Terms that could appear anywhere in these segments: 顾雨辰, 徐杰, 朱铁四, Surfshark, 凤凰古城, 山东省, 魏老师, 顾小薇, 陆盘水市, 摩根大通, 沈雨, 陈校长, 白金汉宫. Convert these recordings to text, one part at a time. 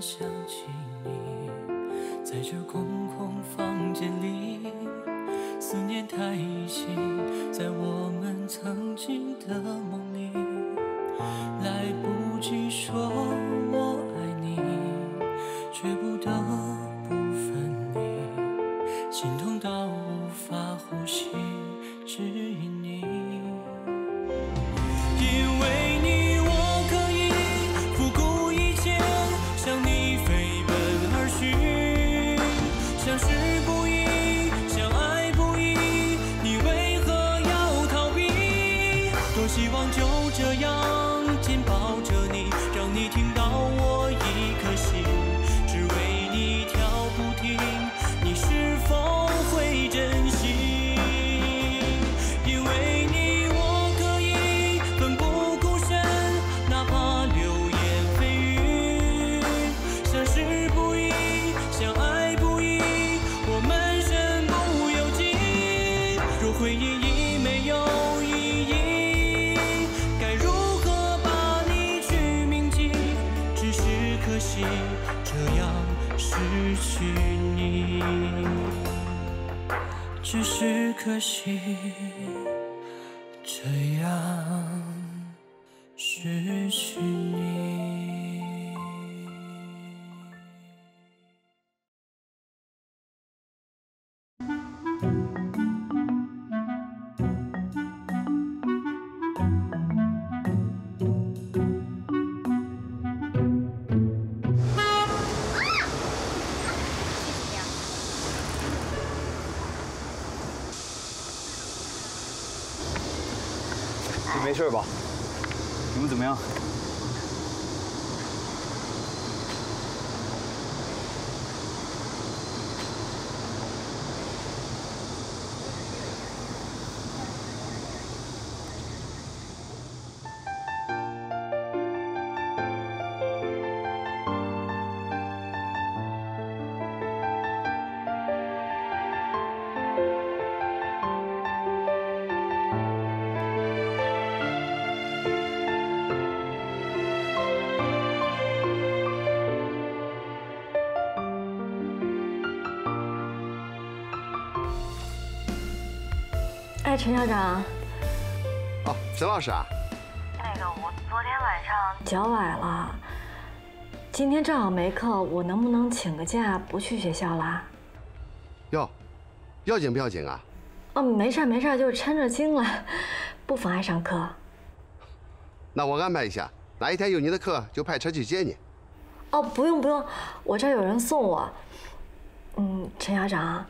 想起你，在这空空房间里，思念太依稀，在我们曾经的梦里，来不及说我爱你，却不得不分离，心痛到无法呼吸，只因你。 只是可惜，这样失去你。没事吧？你们怎么样？哎，陈校长。哦，陈老师啊。那个，我昨天晚上脚崴了，今天正好没课，我能不能请个假不去学校啦？哟，要紧不要紧啊？哦，没事没事，就是抻着筋了，不妨碍上课。那我安排一下，哪一天有您的课就派车去接你。哦，不用不用，我这儿有人送我。嗯，陈校长。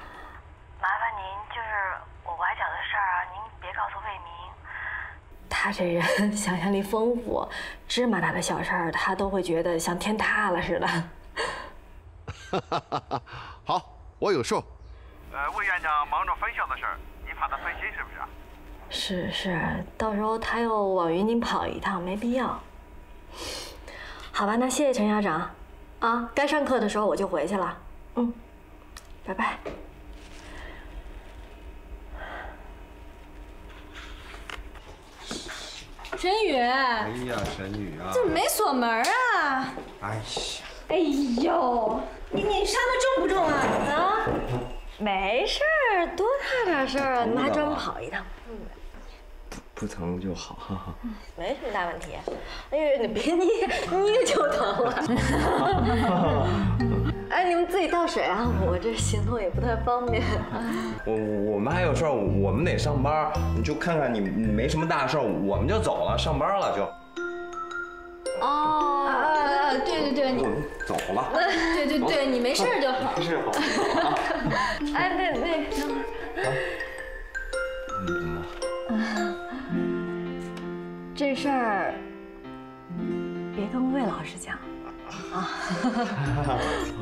他这人想象力丰富，芝麻大的小事儿他都会觉得像天塌了似的。好，我有数。魏院长忙着分校的事儿，你怕他分心是不是啊？是是，到时候他又往云锦跑一趟，没必要。好吧，那谢谢陈校长。啊，该上课的时候我就回去了。嗯，拜拜。 神宇，哎呀，神宇啊，怎么没锁门啊？哎呀，哎呦，你伤的重不重啊？啊，没事儿，多大点事儿啊？你妈专门跑一趟，不疼就好，哈哈，没什么大问题。哎呦，你别捏就疼了。哎，你们自己倒水啊，我这行动也不太方便。我们还有事儿，我们得上班，你就看看你没什么大事儿，我们就走了，上班了就。哦，对对对，我们走了。对对对，你没事就好。没事好。哎，对，等会儿。你怎么了？这事儿别跟魏老师讲。 啊，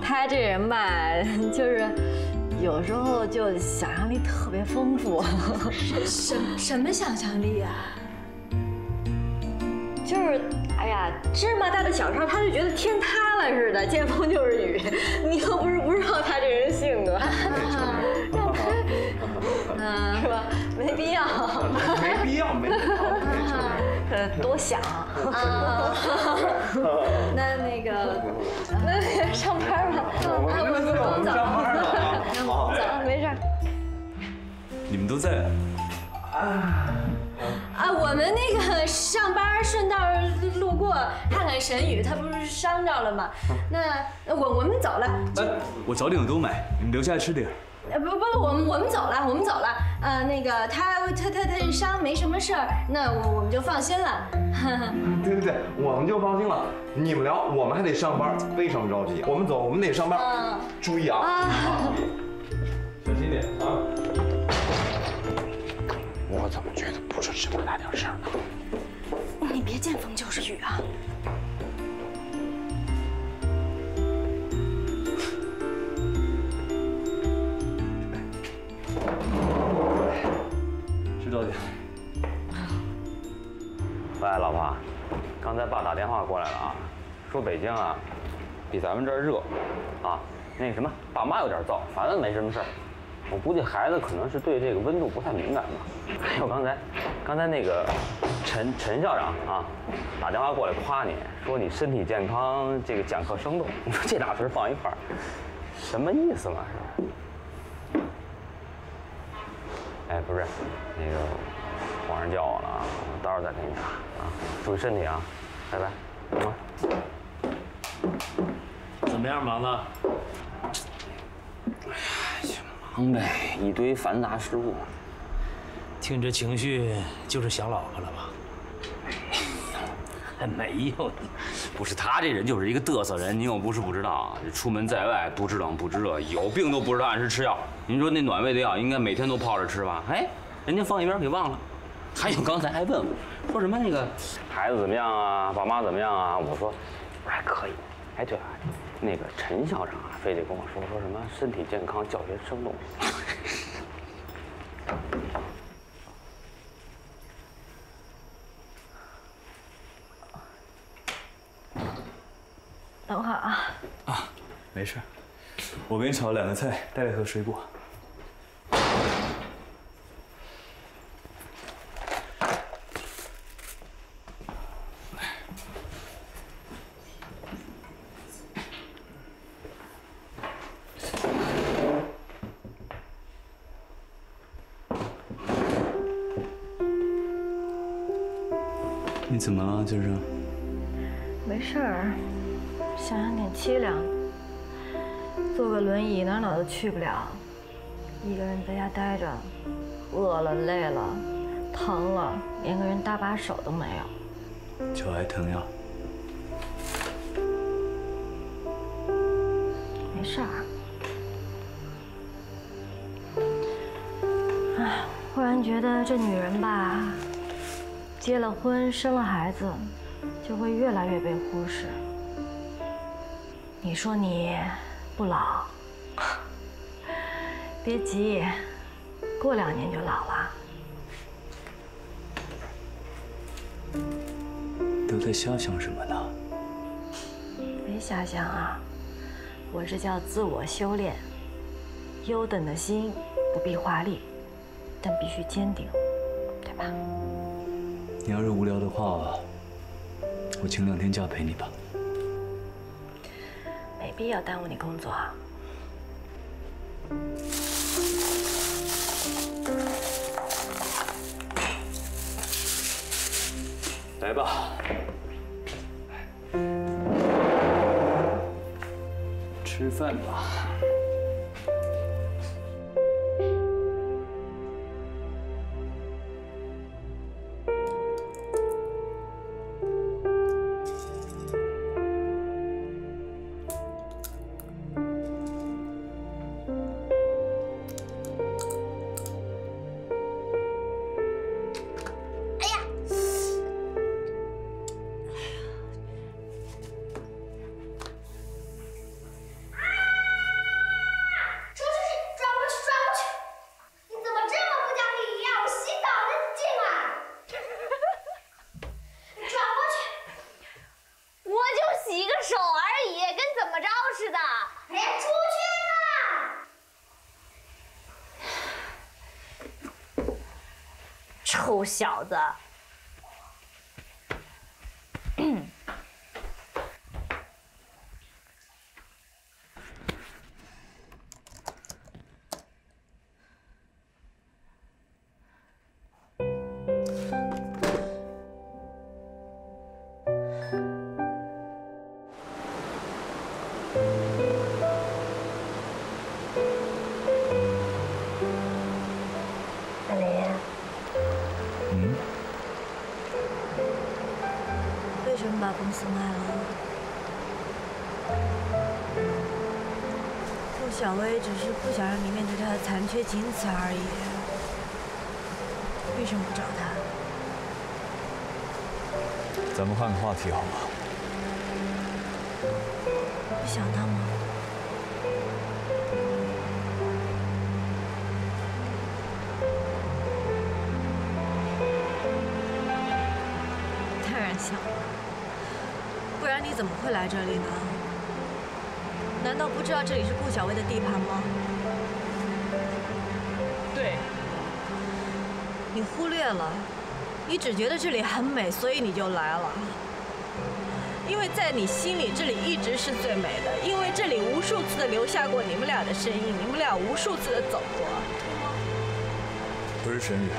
他这人吧，就是有时候就想象力特别丰富。什么想象力啊？就是哎呀，芝麻大的小事，他就觉得天塌了似的，见风就是雨。你又不是不知道他这人性格，是吧？没必要，没必要，没必要。多想啊。那上班吧。我们上班了。好，没事。你们都在。啊，我们那个上班顺道路过，看看神宇，他不是伤着了吗？那我们走了。哎，我早点都买，你们留下来吃点。 不，我们走了，那个他伤没什么事儿，那我们就放心了。对，我们就放心了。你们聊，我们还得上班，非常着急。我们走，我们得上班，注意啊，小心点啊。我怎么觉得不是这么大点事儿呢？你别见风就是雨啊。 知道点。喂，老婆，刚才爸打电话过来了啊，说北京啊，比咱们这儿热，啊，那什么，爸妈有点燥，反正没什么事儿。我估计孩子可能是对这个温度不太敏感吧。还有刚才那个陈校长啊，打电话过来夸你说你身体健康，这个讲课生动。你说这俩词放一块儿，什么意思嘛？是吧？ 哎，不是，那个皇上叫我了啊，我待会儿再给你打啊，注意身体啊，拜拜。怎么样，忙子？哎呀，忙呗，一堆繁杂事务。听这情绪，就是想老婆了吧？还没有，不是他这人就是一个嘚瑟人，你又不是不知道啊，出门在外不知冷不知热，有病都不知道按时吃药。 您说那暖胃的药应该每天都泡着吃吧？哎，人家放一边给忘了。还有刚才还问我，说什么那个孩子怎么样啊，爸妈怎么样啊？我说我还可以。哎，对了，那个陈校长啊，非得跟我说什么身体健康，教学生动。等会儿啊。啊，没事。我给你炒了2个菜，带了盒水果。 你怎么了，娟娟？没事儿，想想挺凄凉。坐个轮椅哪哪都去不了，一个人在家待着，饿了、累了、疼了，连个人搭把手都没有。就挨疼呀？没事儿。哎，忽然觉得这女人吧。 结了婚，生了孩子，就会越来越被忽视。你说你不老，别急，过2年就老了。都在瞎想什么呢？别瞎想啊，我这叫自我修炼。优等的心不必华丽，但必须坚定，对吧？ 你要是无聊的话，我请2天假陪你吧。没必要耽误你工作。来吧，吃饭吧。 臭小子， mbak Kunsmail。 顾小薇只是不想让你面对她的残缺，仅此而已。为什么不找她？咱们换个话题好吗？你想她吗？当然想了，不然你怎么会来这里呢？ 难道不知道这里是顾小薇的地盘吗？对，你忽略了，你只觉得这里很美，所以你就来了。因为在你心里，这里一直是最美的，因为这里无数次的留下过你们俩的身影，你们俩无数次的走过。不是沈雨，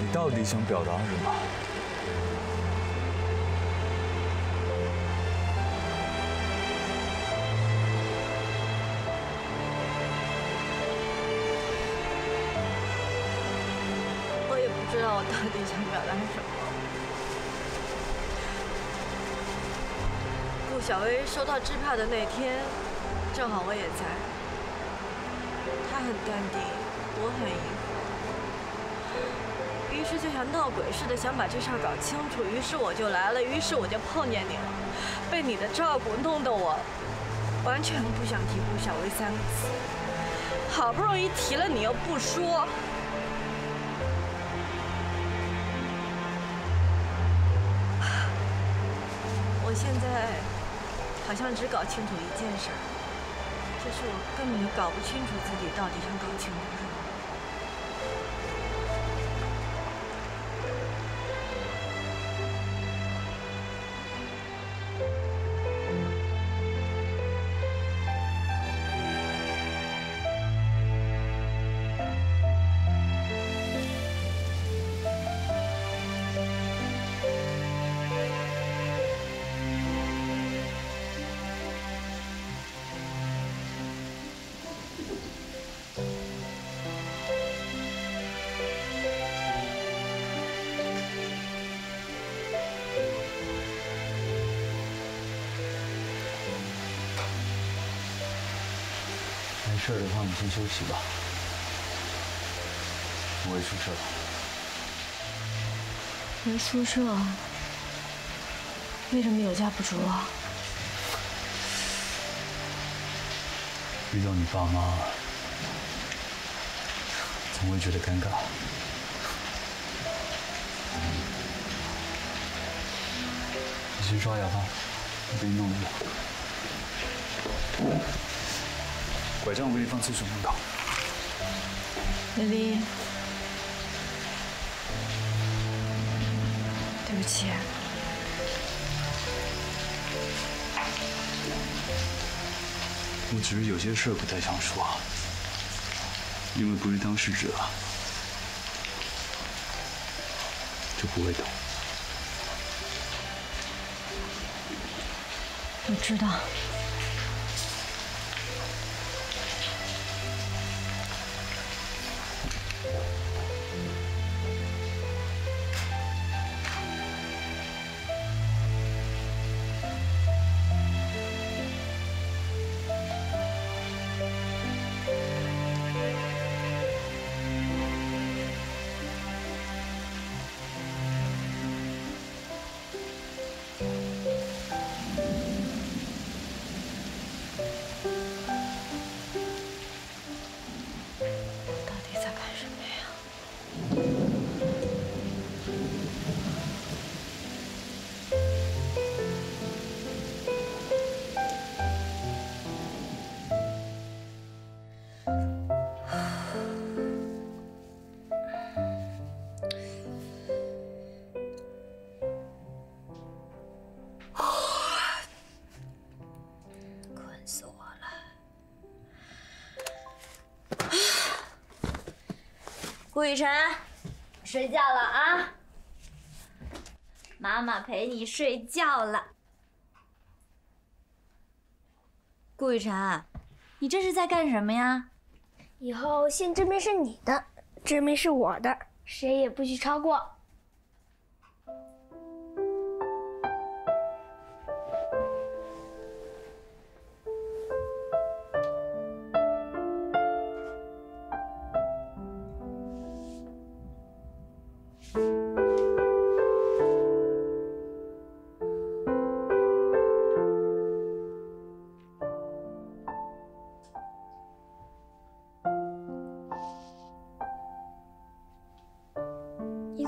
你到底想表达什么？ 不知道我到底想表达什么。顾小薇收到支票的那天，正好我也在。她很淡定，我很疑惑，于是就像闹鬼似的想把这事儿搞清楚。于是我就来了，于是我就碰见你了，被你的照顾弄得我完全不想提顾小薇三个字。好不容易提了，你又不说。 我现在好像只搞清楚一件事，就是我根本就搞不清楚自己到底想搞清楚什么。没事的话，你先休息吧。我回宿舍了。回宿舍？为什么有家不住啊？遇到你爸妈，总会觉得尴尬。你去刷牙吧，我给你弄一个。 拐杖我给你放厕所门口。美丽，对不起。我只是有些事不太想说，因为不是当事者，就不会懂。我知道。 顾雨辰，睡觉了啊！妈妈陪你睡觉了。顾雨辰，你这是在干什么呀？以后姓这面是你的，这面是我的，谁也不许超过。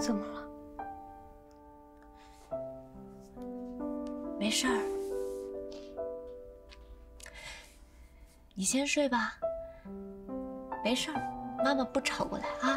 怎么了？没事儿，你先睡吧。没事儿，妈妈不吵过来啊。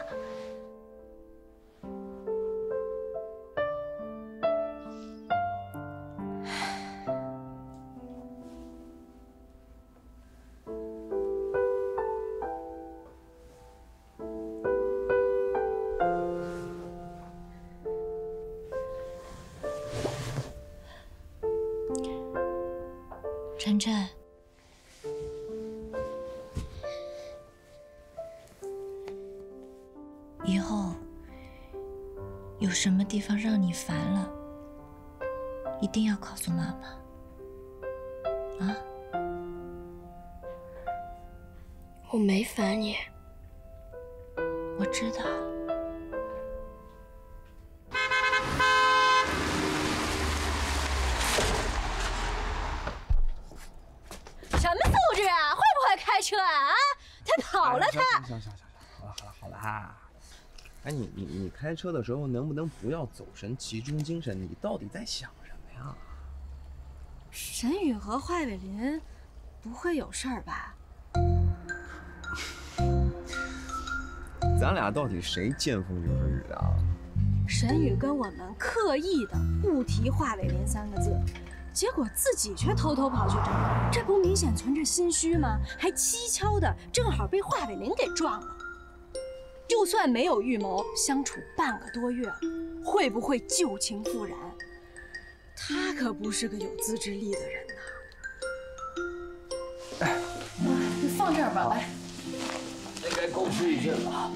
晨晨，以后有什么地方让你烦了，一定要告诉妈妈，啊！我没烦你，我知道。 车啊！他跑了，他行，好了啊！哎，你开车的时候能不能不要走神、集中精神？你到底在想什么呀？沈雨和坏伟林不会有事儿吧？咱俩到底谁见风就是雨啊？沈雨跟我们刻意的不提“坏伟林”3个字。 结果自己却偷偷跑去找我，这不明显存着心虚吗？还蹊跷的，正好被华伟林给撞了。就算没有预谋，相处半个多月，会不会旧情复燃？他可不是个有自制力的人呐。哎，你放这儿吧，来。应该够吃一阵了。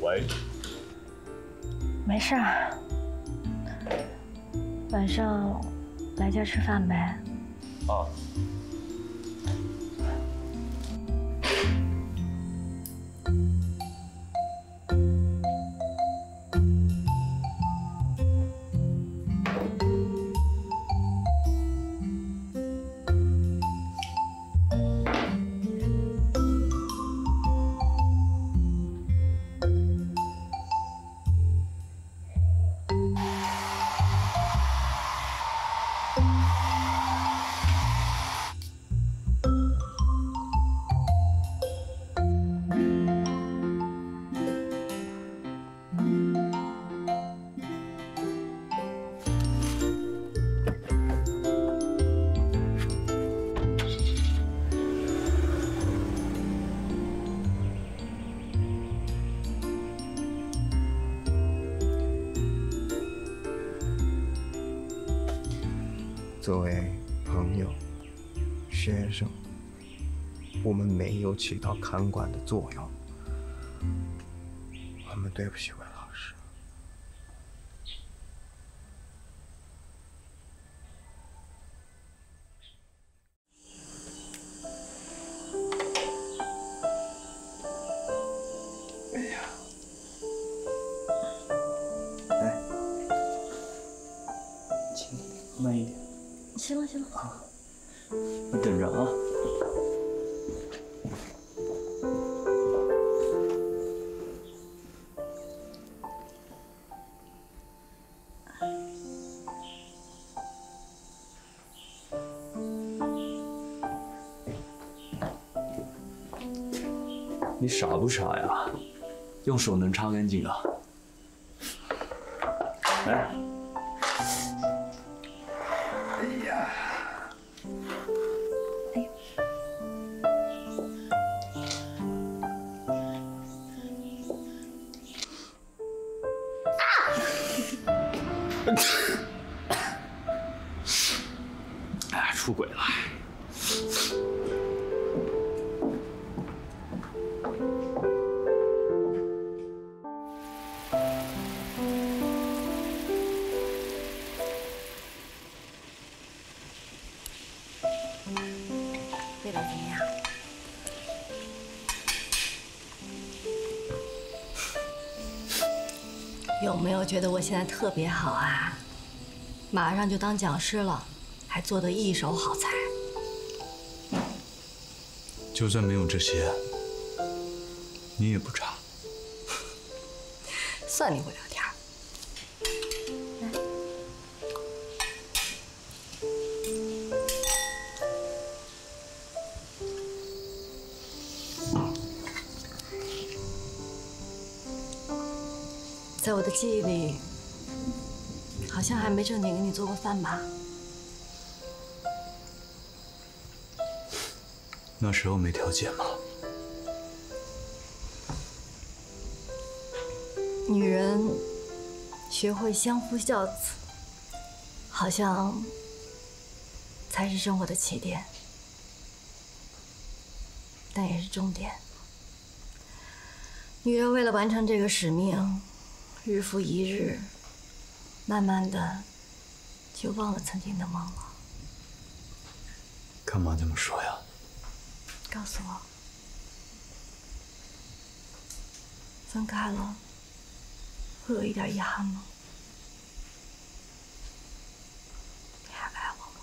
喂，没事儿，晚上来家吃饭呗。啊。作为朋友、先生，我们没有起到看管的作用，我们对不起魏老师。哎呀，来，轻一点，慢一点。 行了，啊，你等着啊。你傻不傻呀？用手能擦干净啊？来。 哎，出轨了！味道怎么样？有没有觉得我现在特别好啊？马上就当讲师了，还做得一手好菜。就算没有这些，你也不差。算你会聊天。来，在我的记忆里，好像还没正经给你做过饭吧？那时候没调解吗？ 女人学会相夫教子，好像才是生活的起点，但也是终点。女人为了完成这个使命，日复一日，慢慢的就忘了曾经的梦了。干嘛这么说呀？告诉我，分开了。 会有一点遗憾吗？你还爱我吗？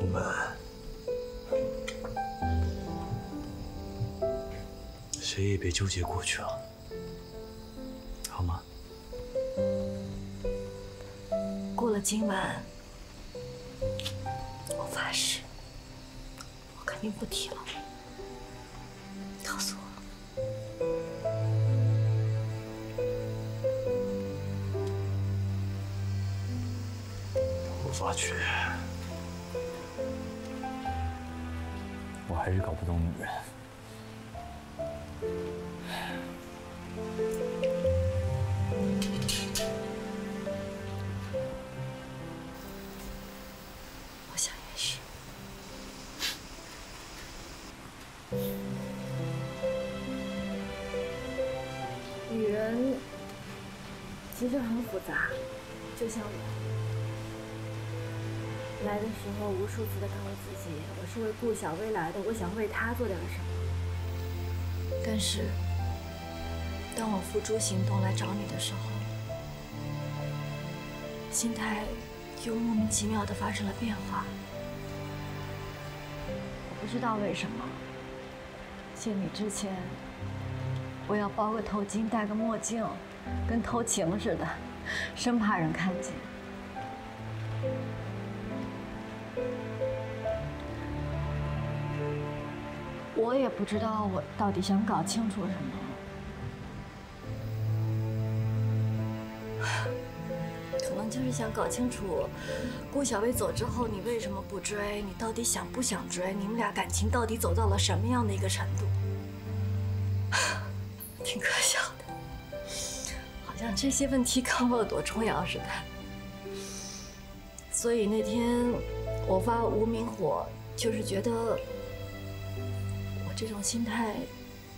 我们谁也别纠结过去了。 好吗？过了今晚，我发誓，我肯定不提了。告诉我。我发觉，我还是搞不懂女人。 其实很复杂，就像我来的时候，无数次的告诉自己，我是为顾小薇来的，我想为她做点什么。但是，当我付诸行动来找你的时候，心态又莫名其妙的发生了变化。我不知道为什么，见你之前，我要包个头巾，戴个墨镜。 跟偷情似的，生怕人看见。我也不知道我到底想搞清楚什么，可能就是想搞清楚，顾小薇走之后你为什么不追？你到底想不想追？你们俩感情到底走到了什么样的一个程度？挺可笑的。 像这些问题跟我有多重要似的，所以那天我发无名火，就是觉得我这种心态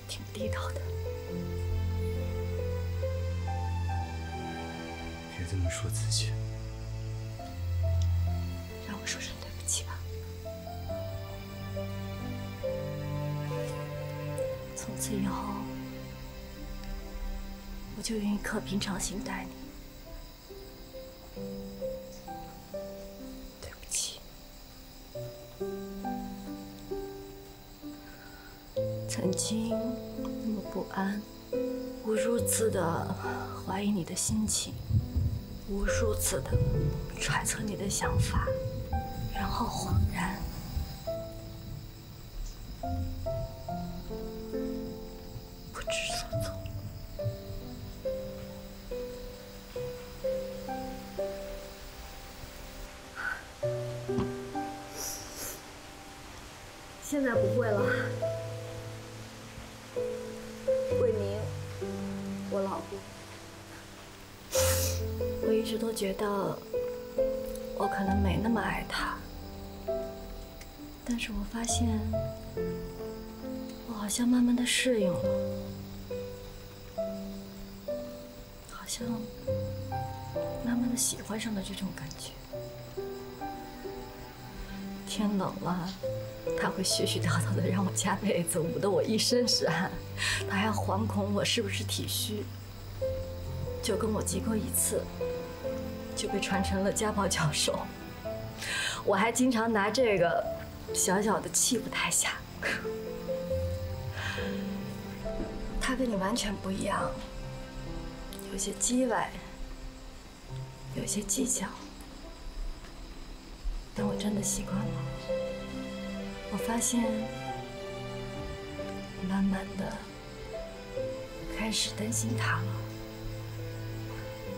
挺不地道的。别这么说自己，让我说声对不起吧。从此以后。 我就愿意刻平常心待你，对不起，曾经那么不安，无数次的怀疑你的心情，无数次的揣测你的想法，然后恍然。 现在不会了，慧明，我老公。我一直都觉得我可能没那么爱他，但是我发现我好像慢慢的适应了。好像慢慢的喜欢上了这种感觉。天冷了，他会絮絮叨叨的让我加被子，捂得我一身是汗。他还惶恐我是不是体虚，就跟我急过一次，就被传成了家暴教授。我还经常拿这个小小的欺负他一下。 他跟你完全不一样，有些叽歪，有些计较，但我真的习惯了。我发现，慢慢的开始担心他了。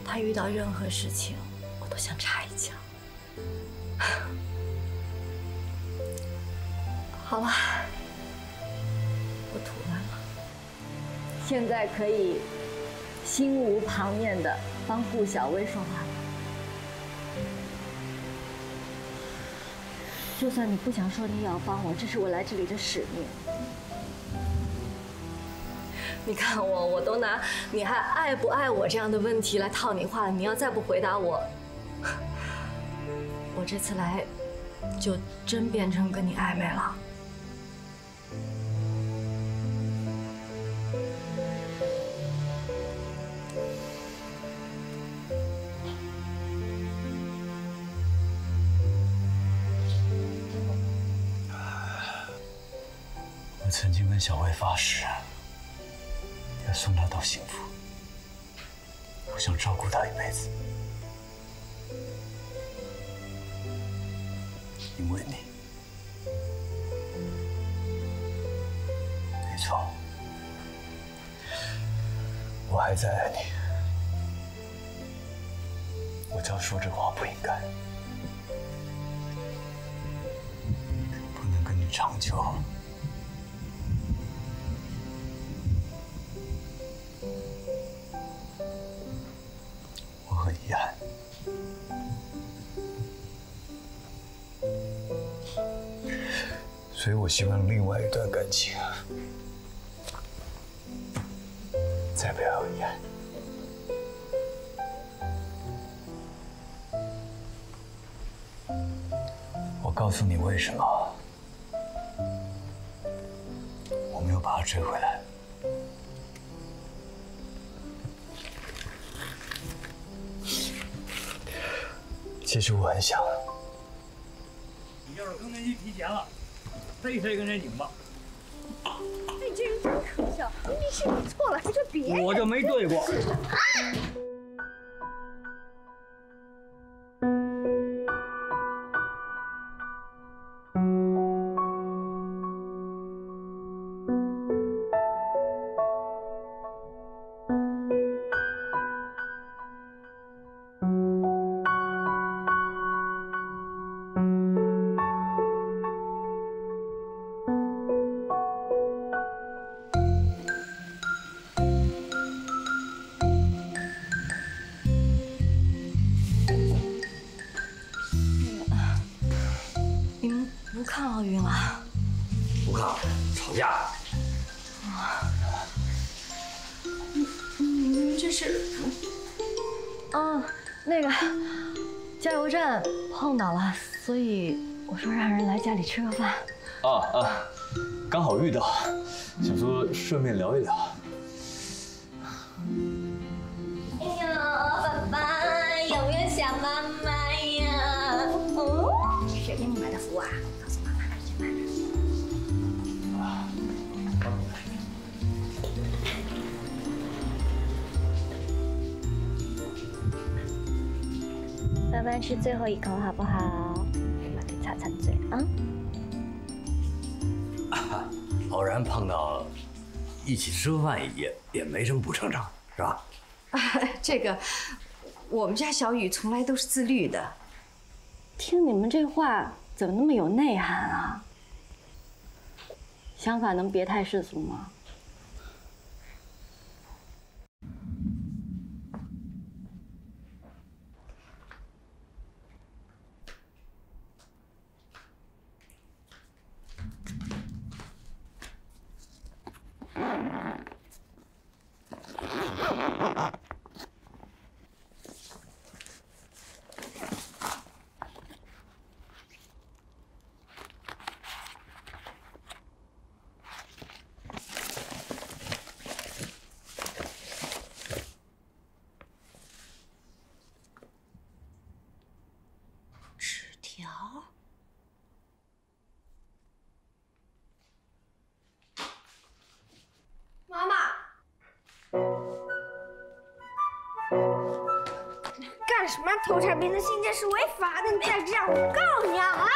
他遇到任何事情，我都想插一脚。好了，我吐完了。 现在可以心无旁念的帮顾小薇说话了。就算你不想说，你也要帮我，这是我来这里的使命。你看我，我都拿你还爱不爱我这样的问题来套你话了。你要再不回答我，我这次来就真变成跟你暧昧了。 我曾经跟小薇发誓，要送她到幸福。我想照顾她一辈子，因为你。没错，我还在爱你。我知道说这话不应该，不能跟你长久。 很遗憾，所以我希望另外一段感情再不要有遗憾。我告诉你为什么我没有把她追回来。 其实我很想，你要是跟人家提前了，谁谁跟谁拧吧。哎，这有点可笑，明明是你错了，还说别人。我就没对过。啊 吃个饭啊，刚好遇到，想说顺便聊一聊。哎呦，爸爸有没有想妈妈呀？哦，谁给你买的福啊？告诉妈妈去买。爸爸吃最后一口好不好？我给擦擦嘴啊。 偶然碰到一起吃个饭也没什么不正常，是吧？啊，这个我们家小雨从来都是自律的。听你们这话怎么那么有内涵啊？想法能别太世俗吗？干什么？偷拆别人的信件是违法的！你再这样，我告你啊！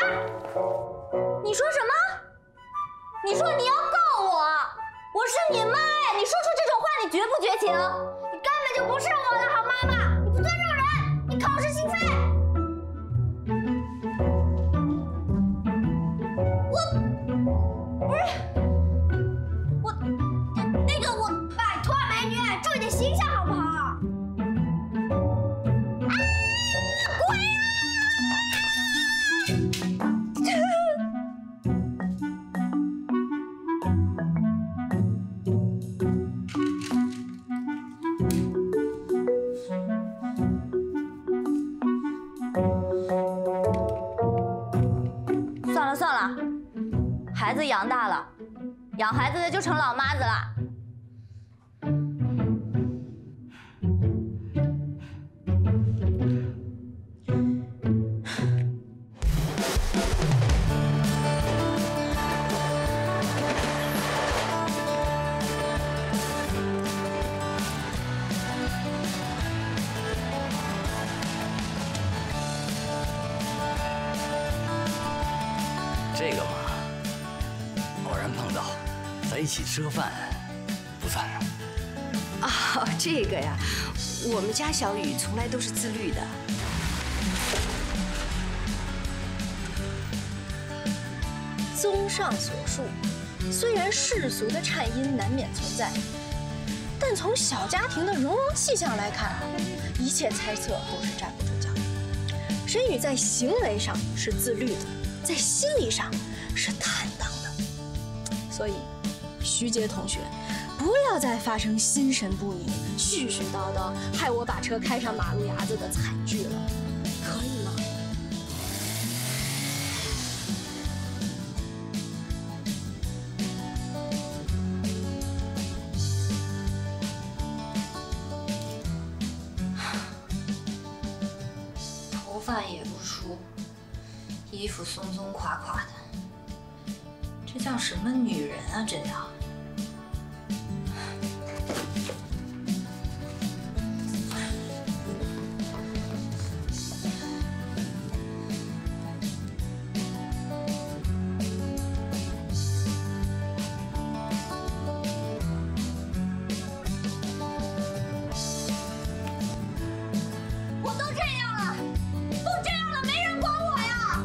你说什么？你说你要告我？我是你妈呀！你说出这种话，你绝不绝情？你根本就不是我的好妈妈！你不尊重人，你口是心非！ 孩子养大了，养孩子的就成老妈子了。这个嘛。 碰到，在一起吃个饭，不算什么。啊，这个呀，我们家小雨从来都是自律的。综上所述，虽然世俗的颤音难免存在，但从小家庭的融融气象来看，一切猜测都是站不住脚的。沈雨在行为上是自律的，在心理上是坦荡的。 所以，徐杰同学，不要再发生心神不宁、絮絮叨叨，害我把车开上马路牙子的惨剧了，可以吗？头发也不梳，衣服松松垮垮的。 这叫什么女人啊！这叫。我都这样了，都这样了，没人管我呀！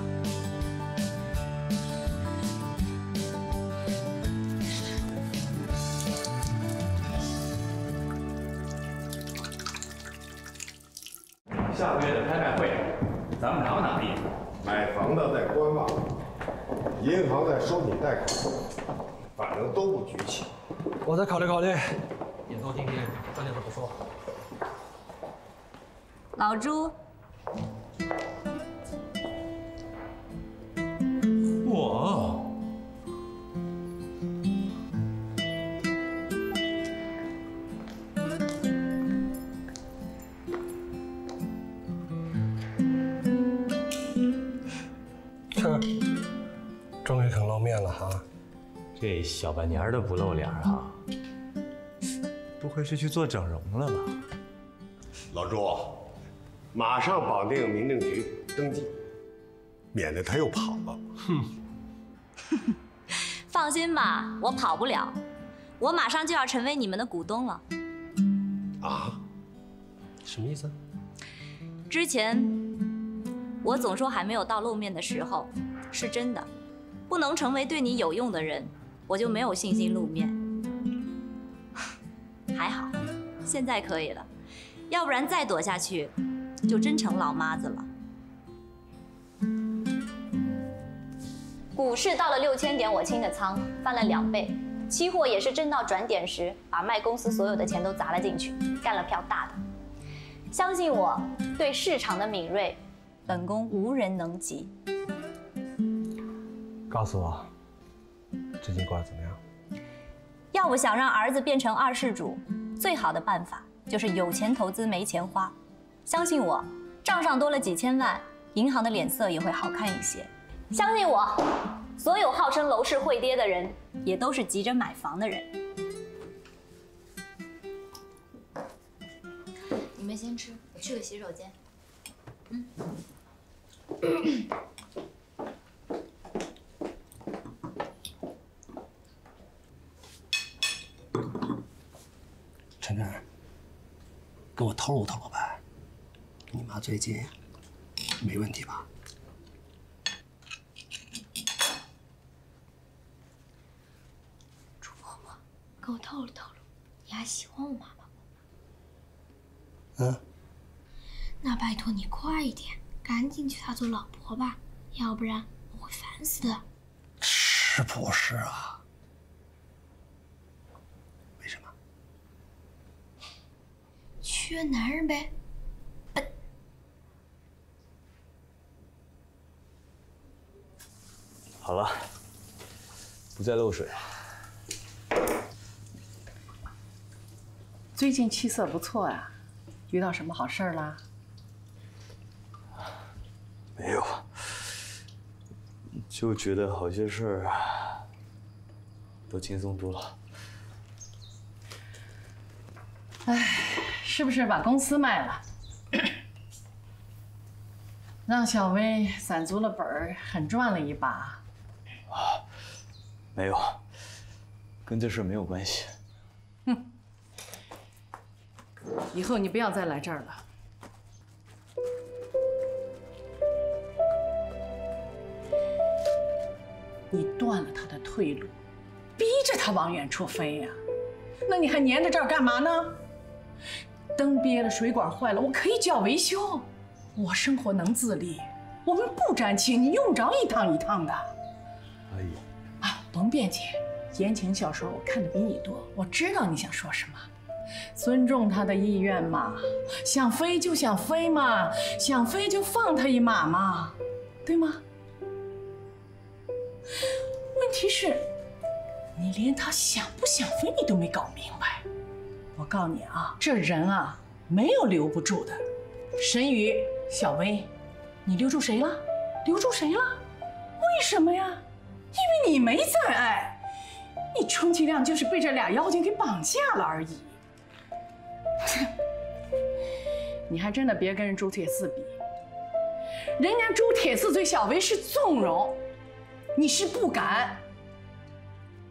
下个月的开卖会，咱们哪有哪地？买房的在观望，银行在收你贷款，反正都不举起。我再考虑考虑，演奏今天专业课不说。老朱，我终于肯露面了哈！这小半年都不露脸啊，不会是去做整容了吧？老朱，马上绑定民政局登记，免得他又跑了。哼，放心吧，我跑不了，我马上就要成为你们的股东了。啊？什么意思？之前。 我总说还没有到露面的时候，是真的，不能成为对你有用的人，我就没有信心露面。还好，现在可以了，要不然再躲下去，就真成老妈子了。股市到了6000点，我清的仓翻了2倍，期货也是挣到转点时，把卖公司所有的钱都砸了进去，干了票大的。相信我，对市场的敏锐。 本宫无人能及。告诉我，最近过得怎么样？要我想让儿子变成二世主，最好的办法就是有钱投资没钱花。相信我，账上多了几千万，银行的脸色也会好看一些。相信我，所有号称楼市会跌的人，也都是急着买房的人。你们先吃，我去个洗手间。晨晨，给我透露透露呗，你妈最近没问题吧？ 给我透露透露，你还喜欢我妈妈不？嗯。那拜托你快一点，赶紧娶她做老婆吧，要不然我会烦死的。是不是啊？为什么？缺男人呗。笨。好了，不再漏水。 最近气色不错啊，遇到什么好事儿啦？没有，就觉得好些事儿都轻松多了。哎，是不是把公司卖了，让小薇攒足了本儿，狠赚了一把？啊，没有，跟这事没有关系。哼。 以后你不要再来这儿了。你断了他的退路，逼着他往远处飞呀、啊，那你还粘在这儿干嘛呢？灯憋了，水管坏了，我可以叫维修。我生活能自理，我们不沾亲，你用着一趟一趟的。阿姨，啊，甭辩解，言情小说我看的比你多，我知道你想说什么。 尊重他的意愿嘛，想飞就想飞嘛，想飞就放他一马嘛，对吗？问题是，你连他想不想飞你都没搞明白。我告诉你啊，这人啊没有留不住的。神宇、小薇，你留住谁了？留住谁了？为什么呀？因为你没再爱，你充其量就是被这俩妖精给绑架了而已。 你还真的别跟人朱铁四比，人家朱铁四对小薇是纵容，你是不敢，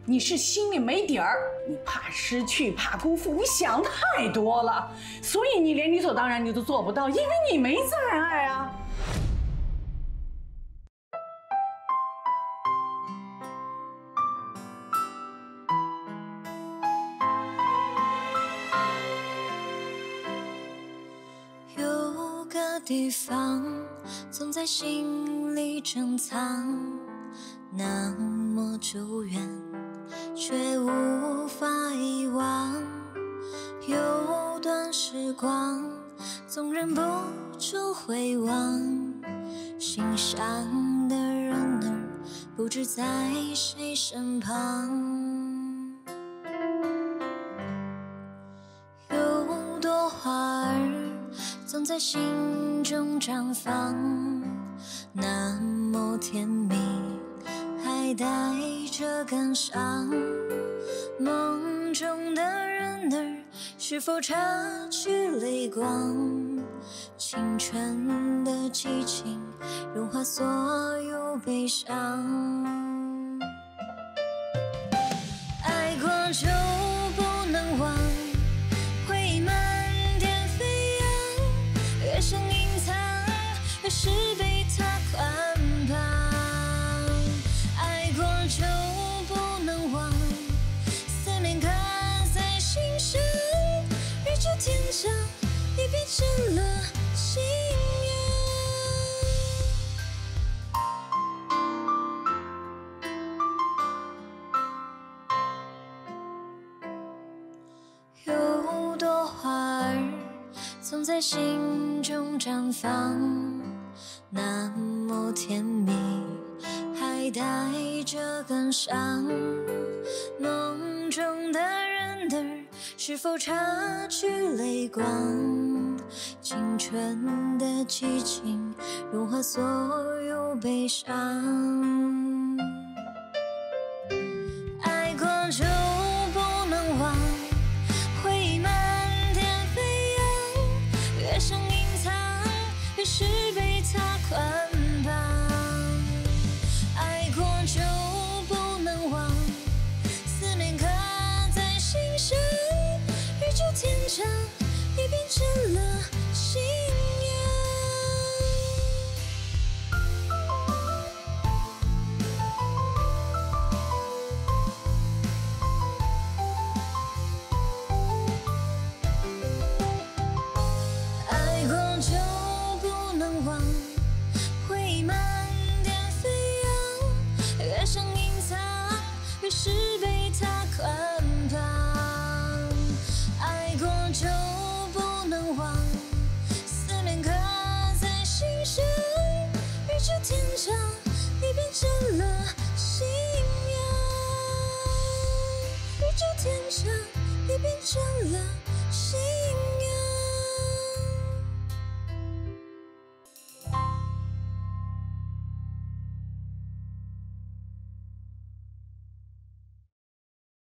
你是心里没底儿，你怕失去，怕辜负，你想太多了，所以你连理所当然你都做不到，因为你没再爱啊。 地方总在心里珍藏，那么久远，却无法遗忘。有段时光，总忍不住回望，心上的人儿不知在谁身旁。有朵花儿，总在心。 中绽放，那么甜蜜，还带着感伤。梦中的人儿，是否擦去泪光？青春的激情，融化所有悲伤。爱过就不能忘，回忆漫天飞扬，越想你。 越是被他捆绑，爱过就不能忘，思念刻在心上。日久天长，你变成了信仰。有朵花儿，总在心中绽放。 那么甜蜜，还带着感伤。梦中的人儿，是否擦去泪光？青春的激情，融化所有悲伤。爱过就不能忘，回忆漫天飞扬，越想隐藏，越是。上也变成了信仰。